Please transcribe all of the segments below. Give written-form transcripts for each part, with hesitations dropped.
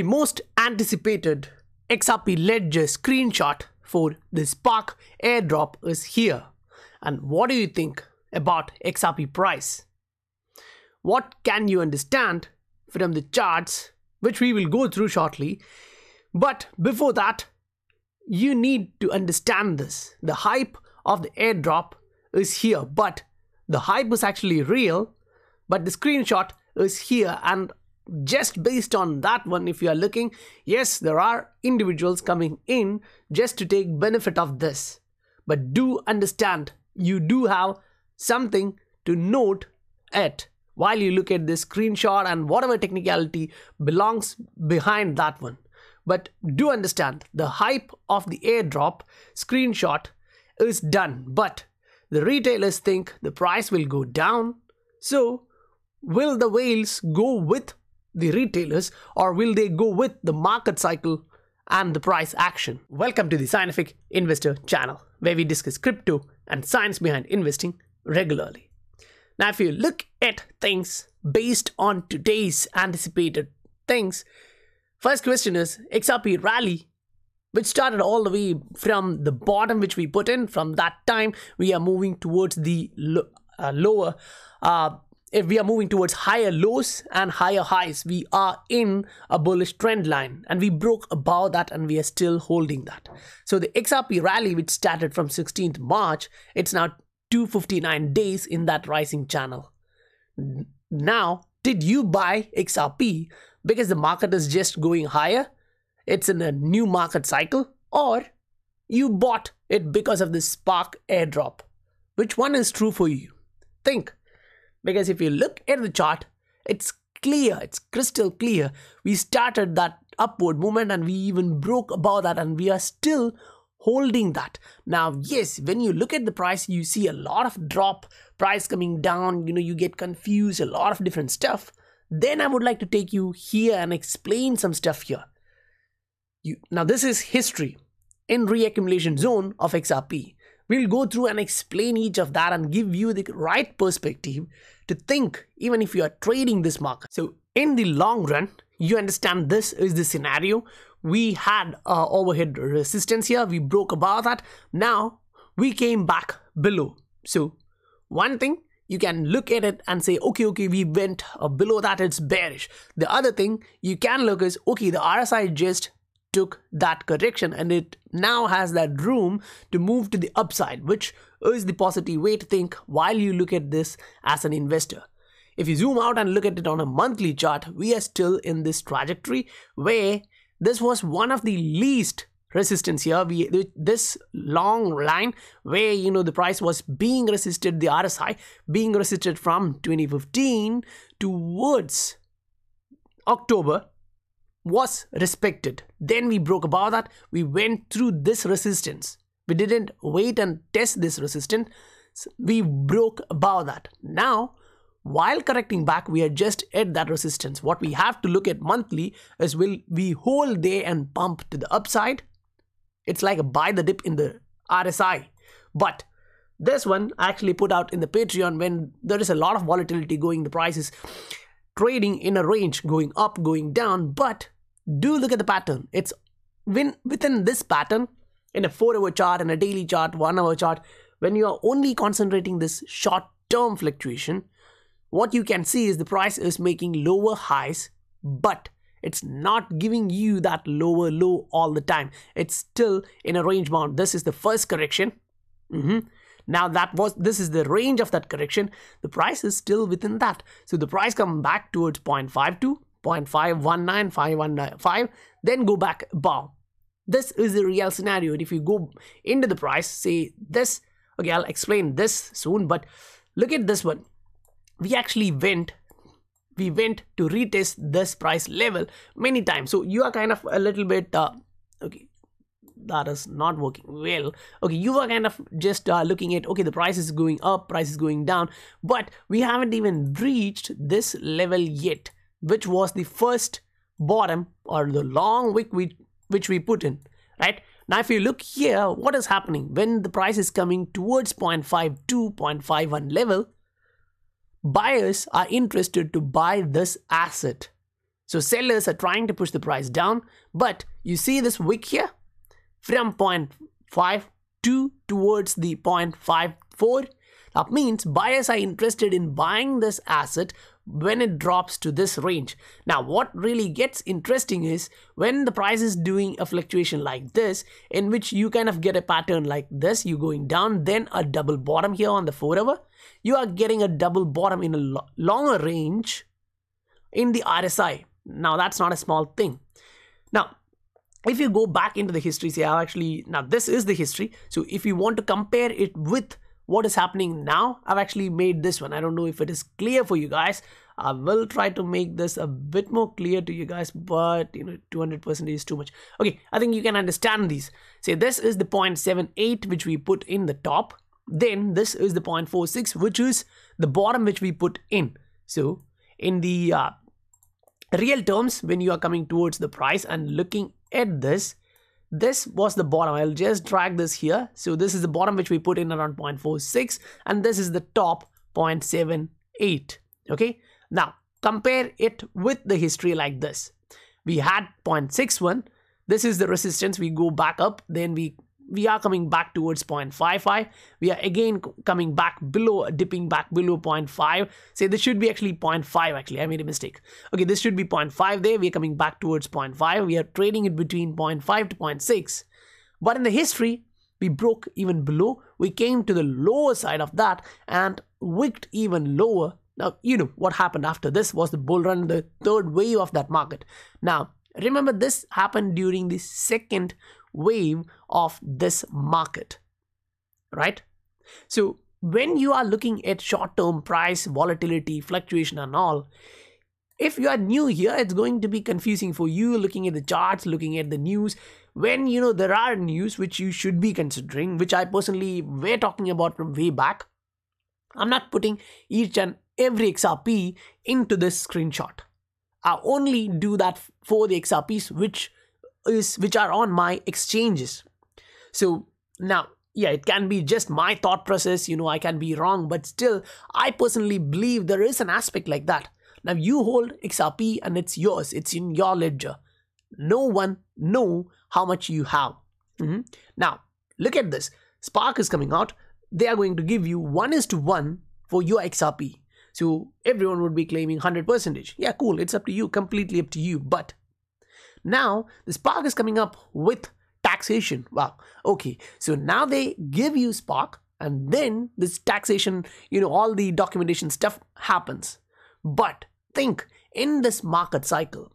the most anticipated XRP ledger screenshot for the Spark airdrop is here. And what do you think about XRP price? What can you understand from the charts, which we will go through shortly? But before that, you need to understand this. The hype of the airdrop is here, but the hype is actually real, but the screenshot is here. And just based on that one, if you are looking, yes, there are individuals coming in just to take benefit of this. But do understand, you do have something to note it while you look at this screenshot and whatever technicality belongs behind that one. But do understand, the hype of the airdrop screenshot is done, but the retailers think the price will go down. So will the whales go with the retailers, or will they go with the market cycle and the price action? Welcome to the Scientific Investor channel, where we discuss crypto and science behind investing regularly. Now, if you look at things based on today's anticipated things, first question is XRP rally, which started all the way from the bottom which we put in. From that time, we are moving towards the higher lows and higher highs. We are in a bullish trend line, and we broke above that, and we are still holding that. So the XRP rally, which started from 16th March, it's now 259 days in that rising channel. Now, did you buy XRP because the market is just going higher? It's in a new market cycle, or you bought it because of the Spark airdrop? Which one is true for you? Think. Because if you look at the chart, it's clear, it's crystal clear. We started that upward movement and we even broke above that, and we are still holding that. Now, yes, when you look at the price, you see a lot of drop, price coming down, you know, you get confused, a lot of different stuff. Then I would like to take you here and explain some stuff here. Now, this is history in reaccumulation zone of XRP. We'll go through and explain each of that and give you the right perspective to think, even if you are trading this market. So in the long run, you understand this is the scenario. We had overhead resistance here. We broke above that. Now we came back below. So one thing you can look at it and say, okay, we went below that. It's bearish. The other thing you can look is, okay, the RSI just took that correction and it now has that room to move to the upside, which is the positive way to think while you look at this as an investor. If you zoom out and look at it on a monthly chart, we are still in this trajectory where this was one of the least resistance here. This long line where, you know, the price was being resisted, the RSI being resisted from 2015 towards October was respected. Then we broke above that. We went through this resistance. We didn't wait and test this resistance. We broke above that. Now, while correcting back, we are just at that resistance. What we have to look at monthly is, will we hold there and pump to the upside? It's like a buy the dip in the RSI. But this one I actually put out in the Patreon when there is a lot of volatility going, the prices trading in a range, going up, going down. But do look at the pattern. It's within this pattern in a 4-hour chart, in a daily chart, 1-hour chart. When you are only concentrating this short-term fluctuation, what you can see is the price is making lower highs, but it's not giving you that lower low all the time. It's still in a range bound. This is the first correction. Now this is the range of that correction. The price is still within that. So the price come back towards 0.52, 0.519, 519.5, then go back above. This is the real scenario. If you go into the price, say this, okay, I'll explain this soon, but look at this one. We actually went to retest this price level many times. So you are kind of a little bit, okay, that is not working well. Okay, you are kind of just looking at, okay, the price is going up, price is going down, but we haven't even reached this level yet, which was the first bottom or the long wick which we put in, right? Now, if you look here, what is happening when the price is coming towards 0.52, 0.51 level, buyers are interested to buy this asset. So sellers are trying to push the price down, but you see this wick here from 0.52 towards the 0.54. That means buyers are interested in buying this asset when it drops to this range. Now, what really gets interesting is when the price is doing a fluctuation like this, in which you kind of get a pattern like this, you going down, then a double bottom here on the 4-hour. You are getting a double bottom in a longer range in the RSI. Now, that's not a small thing. Now, if you go back into the history, see, I've actually, now this is the history. So if you want to compare it with what is happening now, I've actually made this one. I don't know if it is clear for you guys. I will try to make this a bit more clear to you guys, but you know, 200% is too much. Okay, I think you can understand these. Say this is the 0.78 which we put in the top. Then this is the 0.46 which is the bottom which we put in. So in the real terms, when you are coming towards the price and looking at this, this was the bottom. I'll just drag this here. So this is the bottom which we put in around 0.46, and this is the top 0.78. Okay, now compare it with the history like this. We had 0.61. This is the resistance. We go back up, then we are coming back towards 0.55. We are again coming back below, dipping back below 0.5. Say this should be actually 0.5. Actually, I made a mistake. Okay, this should be 0.5 there. We are coming back towards 0.5. We are trading it between 0.5 to 0.6. But in the history, we broke even below. We came to the lower side of that and wicked even lower. Now, you know what happened after this was the bull run, the third wave of that market. Now, remember this happened during the second wave of this market, right? So when you are looking at short-term price volatility, fluctuation and all, if you are new here, it's going to be confusing for you looking at the charts, looking at the news, when you know there are news which you should be considering, which I personally were talking about from way back. I'm not putting each and every XRP into this screenshot. I only do that for the XRPs which are on my exchanges. So now, yeah, it can be just my thought process, you know, I can be wrong, but still I personally believe there is an aspect like that. Now you hold XRP and it's yours, it's in your ledger. No one knows how much you have. Now look at this, Spark is coming out. They are going to give you 1:1 for your XRP. So everyone would be claiming 100%. Yeah, cool, it's up to you, completely up to you. But now the Spark is coming up with taxation. Wow. Okay. So now they give you Spark and then this taxation, you know, all the documentation stuff happens. But think in this market cycle,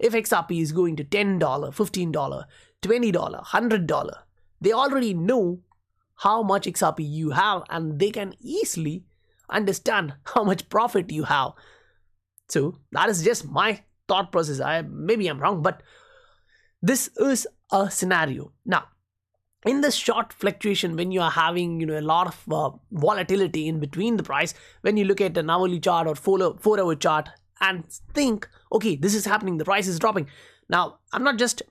if XRP is going to $10, $15, $20, $100, they already know how much XRP you have and they can easily understand how much profit you have. So that is just my thought process. Maybe I'm wrong, but this is a scenario. Now, in this short fluctuation, when you are having, you know, a lot of volatility in between the price, when you look at an hourly chart or four-hour chart and think, okay, this is happening, the price is dropping. Now, I'm not just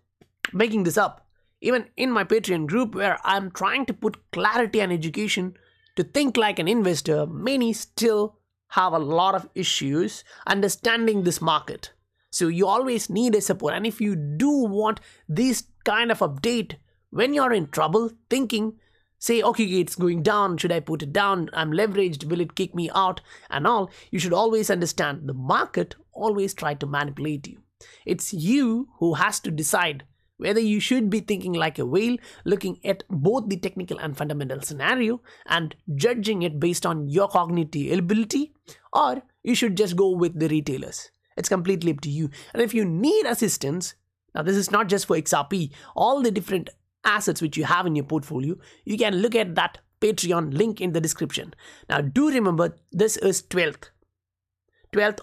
making this up. Even in my Patreon group where I'm trying to put clarity and education to think like an investor, many still have a lot of issues understanding this market. So you always need a support, and if you do want this kind of update when you're in trouble thinking, say, okay, it's going down, should I put it down, I'm leveraged, will it kick me out and all, you should always understand the market always try to manipulate you. It's you who has to decide whether you should be thinking like a whale, looking at both the technical and fundamental scenario and judging it based on your cognitive ability, or you should just go with the retailers. It's completely up to you. And if you need assistance, now this is not just for XRP, all the different assets which you have in your portfolio, you can look at that Patreon link in the description. Now do remember, this is 12th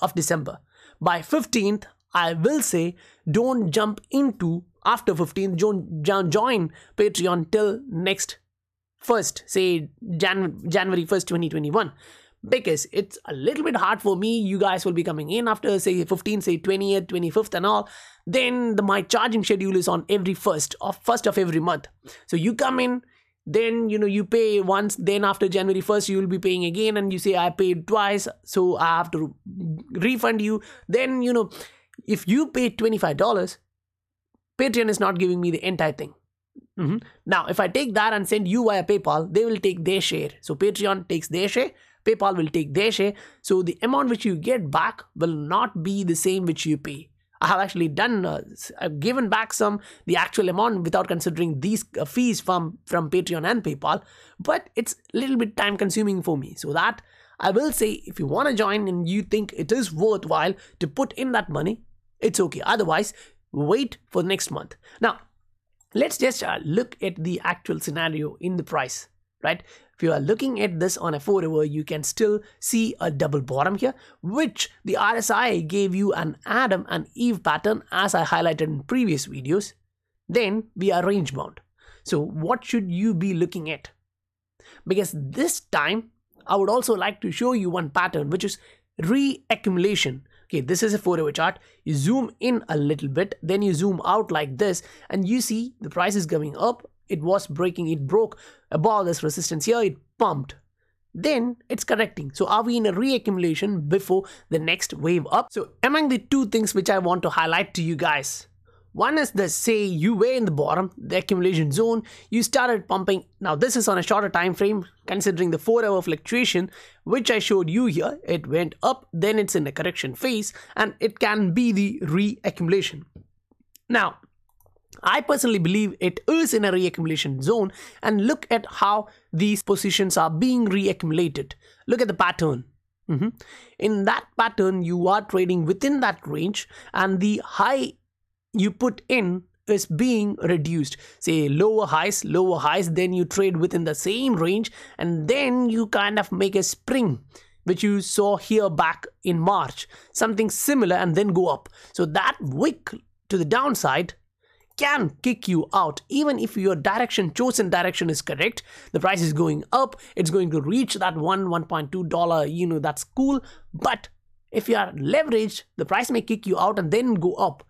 of December. By 15th, I will say, don't jump into after 15th, don't join Patreon till next first, say January 1st, 2021. Because it's a little bit hard for me. You guys will be coming in after say 15th, say 20th, 25th and all. Then my charging schedule is on every first of every month. So you come in, then you know you pay once, then after January 1st you will be paying again and you say I paid twice, so I have to refund you. Then you know If you pay $25, Patreon is not giving me the entire thing. Now, if I take that and send you via PayPal, they will take their share. So Patreon takes their share, PayPal will take their share. So the amount which you get back will not be the same which you pay. I have actually done, I've given back some, the actual amount without considering these fees from Patreon and PayPal, but it's a little bit time consuming for me. So that I will say, if you want to join and you think it is worthwhile to put in that money, it's okay. Otherwise, wait for next month. Now, let's just look at the actual scenario in the price, right? If you are looking at this on a 4-hour, you can still see a double bottom here, which the RSI gave you an Adam and Eve pattern as I highlighted in previous videos. Then we are range bound. So what should you be looking at? Because this time, I would also like to show you one pattern, which is reaccumulation. Okay, this is a 4-hour chart. You zoom in a little bit, then you zoom out like this, and you see the price is coming up. It was breaking, it broke above this resistance here, it pumped. Then it's correcting. So are we in a reaccumulation before the next wave up? So among the two things which I want to highlight to you guys, one is the say you were in the bottom, the accumulation zone, you started pumping. Now this is on a shorter time frame, considering the 4-hour fluctuation, which I showed you here, it went up, then it's in a correction phase, and it can be the reaccumulation. Now, I personally believe it is in a reaccumulation zone, and look at how these positions are being reaccumulated. Look at the pattern. In that pattern, you are trading within that range, and the high you put in is being reduced. Say lower highs, then you trade within the same range, and then you kind of make a spring, which you saw here back in March. Something similar and then go up. So that wick to the downside can kick you out. Even if your direction, chosen direction is correct, the price is going up, it's going to reach that $1.2, you know, that's cool. But if you are leveraged, the price may kick you out and then go up.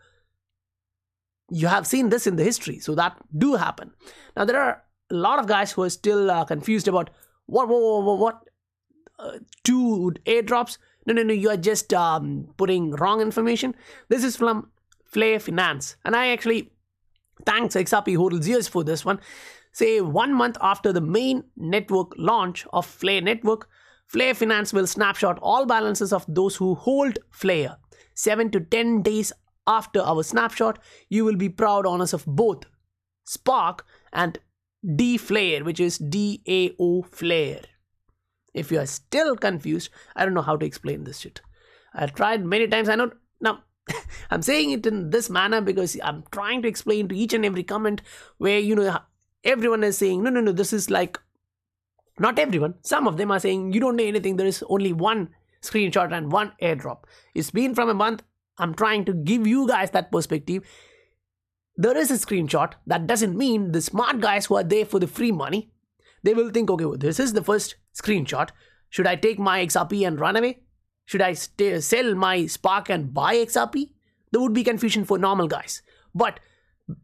You have seen this in the history, so that do happen. Now, there are a lot of guys who are still confused about what 2 airdrops. No, you are just putting wrong information. This is from Flare Finance, and I actually thanks XRP holders for this one. Say 1 month after the main network launch of Flare Network, Flare Finance will snapshot all balances of those who hold Flare. 7 to 10 days after our snapshot, you will be proud owners of both Spark and dFlare, which is DAO Flare. If you are still confused, I don't know how to explain this shit. I tried many times. I know now. I'm saying it in this manner because I'm trying to explain to each and every comment where, you know, everyone is saying, no, this is like, not everyone. Some of them are saying, you don't know anything. There is only one screenshot and one airdrop. It's been from a month. I'm trying to give you guys that perspective. There is a screenshot. That doesn't mean the smart guys who are there for the free money, they will think, okay, well, this is the first screenshot. Should I take my XRP and run away? Should I sell my Spark and buy XRP? There would be confusion for normal guys. But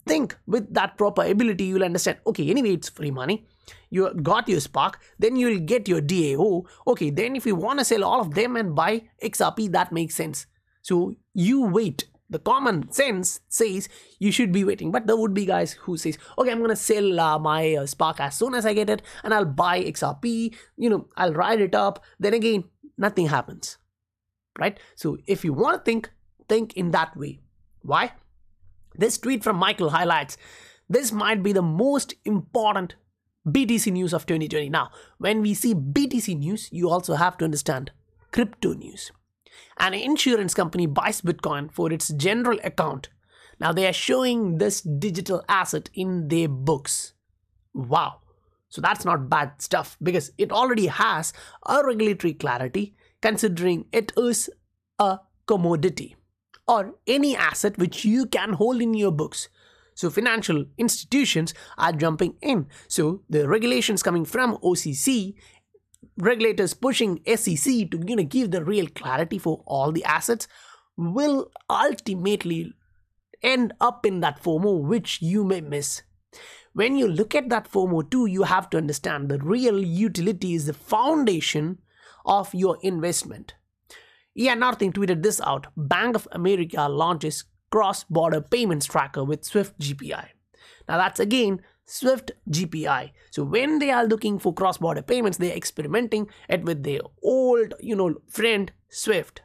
think with that proper ability, you'll understand, okay, anyway, it's free money. You got your Spark, then you'll get your DAO. Okay, then if you want to sell all of them and buy XRP, that makes sense. So you wait. The common sense says you should be waiting. But there would be guys who says, okay, I'm going to sell my Spark as soon as I get it and I'll buy XRP. You know, I'll ride it up. Then again, nothing happens. Right? So if you want to think in that way. Why? This tweet from Michael highlights, this might be the most important BTC news of 2020. Now, when we see BTC news, you also have to understand crypto news. An insurance company buys Bitcoin for its general account. Now they are showing this digital asset in their books. Wow. So that's not bad stuff because it already has a regulatory clarity, considering it is a commodity or any asset which you can hold in your books. So financial institutions are jumping in. So the regulations coming from OCC, regulators pushing SEC to, you know, give the real clarity for all the assets will ultimately end up in that FOMO which you may miss. When you look at that FOMO too, you have to understand the real utility is the foundation of your investment. Ian Northing tweeted this out: Bank of America launches cross-border payments tracker with Swift GPI. Now that's again Swift GPI. So when they are looking for cross-border payments, they are experimenting it with their old, friend Swift.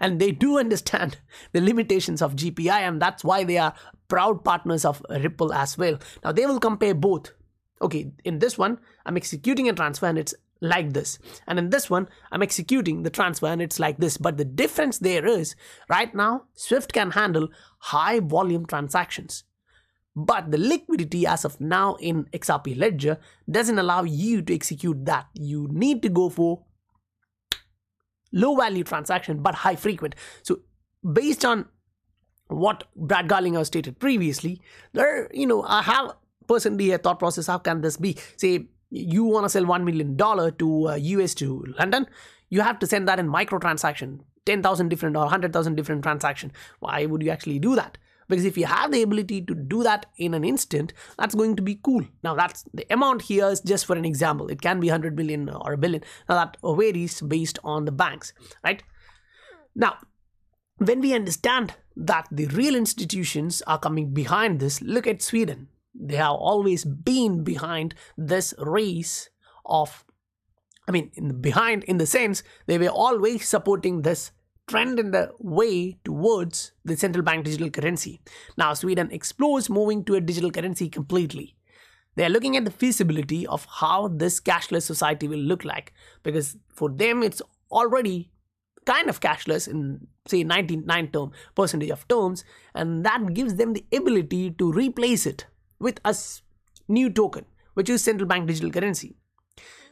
And they do understand the limitations of GPI, and that's why they are proud partners of Ripple as well. Now they will compare both. Okay, in this one, I'm executing a transfer and it's like this. And in this one, I'm executing the transfer and it's like this. But the difference there is, right now, Swift can handle high volume transactions. But the liquidity as of now in XRP Ledger doesn't allow you to execute that. You need to go for low value transaction, but high frequent. So based on what Brad Garlinger stated previously, there, I have personally a thought process. How can this be? Say you want to sell $1 million to US to London. You have to send that in microtransaction, 10,000 different or 100,000 different transaction. Why would you actually do that? Because if you have the ability to do that in an instant, that's going to be cool. Now that's the amount here is just for an example. It can be 100 million or a billion. Now that varies based on the banks, right? Now, when we understand that the real institutions are coming behind this, look at Sweden. They have always been behind this race of, behind in the sense they were always supporting this trend in the way towards the central bank digital currency. Now Sweden explores moving to a digital currency completely. They are looking at the feasibility of how this cashless society will look like, because for them it's already kind of cashless in say 99% of terms, and that gives them the ability to replace it with a new token, which is central bank digital currency.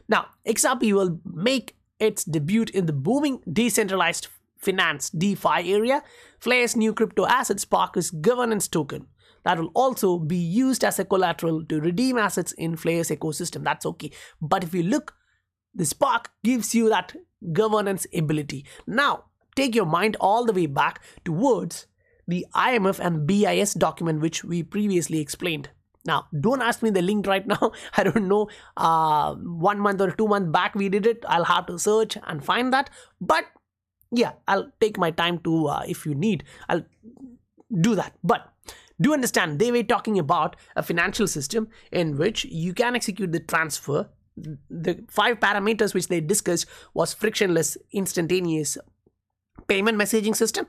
Now XRP will make its debut in the booming decentralized finance DeFi area. Flare's new crypto asset Spark is governance token that will also be used as a collateral to redeem assets in Flare's ecosystem. That's okay. But if you look, the Spark gives you that governance ability. Now take your mind all the way back towards the IMF and BIS document, which we previously explained. Now, don't ask me the link right now. I don't know. 1 month or 2 months back we did it. I'll have to search and find that. But yeah, I'll take my time to, if you need, I'll do that. But do understand, they were talking about a financial system in which you can execute the transfer. The 5 parameters which they discussed was frictionless, instantaneous payment messaging system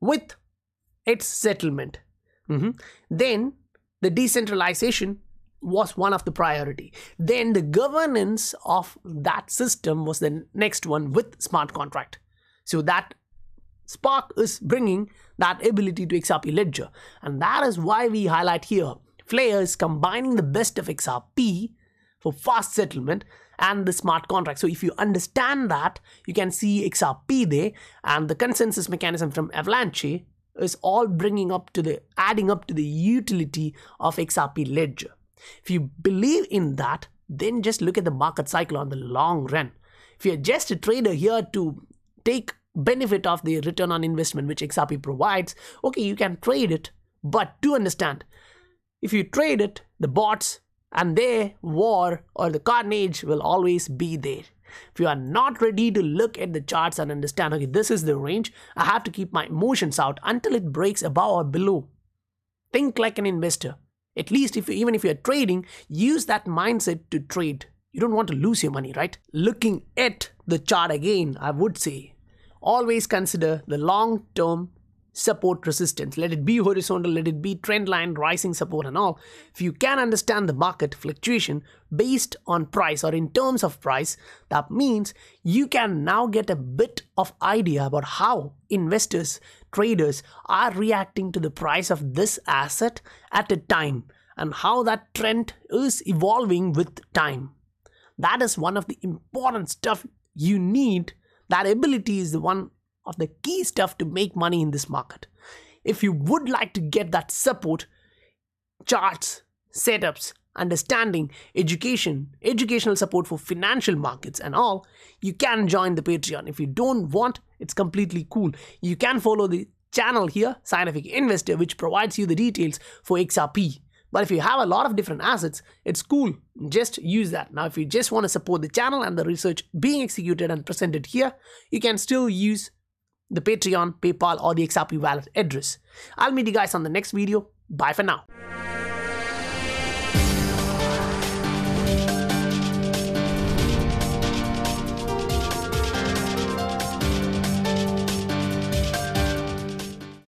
with its settlement. Then the decentralization was one of the priority. Then the governance of that system was the next one with smart contract. So that Spark is bringing that ability to XRP Ledger. And that is why we highlight here, Flare is combining the best of XRP for fast settlement and the smart contract. So if you understand that, you can see XRP there, and the consensus mechanism from Avalanche is all bringing up to the, adding up to the utility of XRP Ledger. If you believe in that, then just look at the market cycle on the long run. If you're just a trader here to take benefit of the return on investment which XRP provides, okay, you can trade it. But do understand, if you trade it, the bots and their war or the carnage will always be there. If you are not ready to look at the charts and understand, okay, this is the range, I have to keep my emotions out until it breaks above or below. Think like an investor. At least if you, even if you're trading, use that mindset to trade. You don't want to lose your money, right? Looking at the chart again, I would say, always consider the long-term support resistance. Let it be horizontal, let it be trend line, rising support and all. If you can understand the market fluctuation based on price or in terms of price, that means you can now get a bit of idea about how investors, traders are reacting to the price of this asset at a time and how that trend is evolving with time. That is one of the important stuff you need. That ability is the one of the key stuff to make money in this market. If you would like to get that support, charts, setups, understanding, education, educational support for financial markets and all, you can join the Patreon. If you don't want, it's completely cool. You can follow the channel here, Scientific Investor, which provides you the details for XRP. But if you have a lot of different assets, it's cool. Just use that. Now, if you just want to support the channel and the research being executed and presented here, you can still use the Patreon, PayPal, or the XRP wallet address. I'll meet you guys on the next video. Bye for now.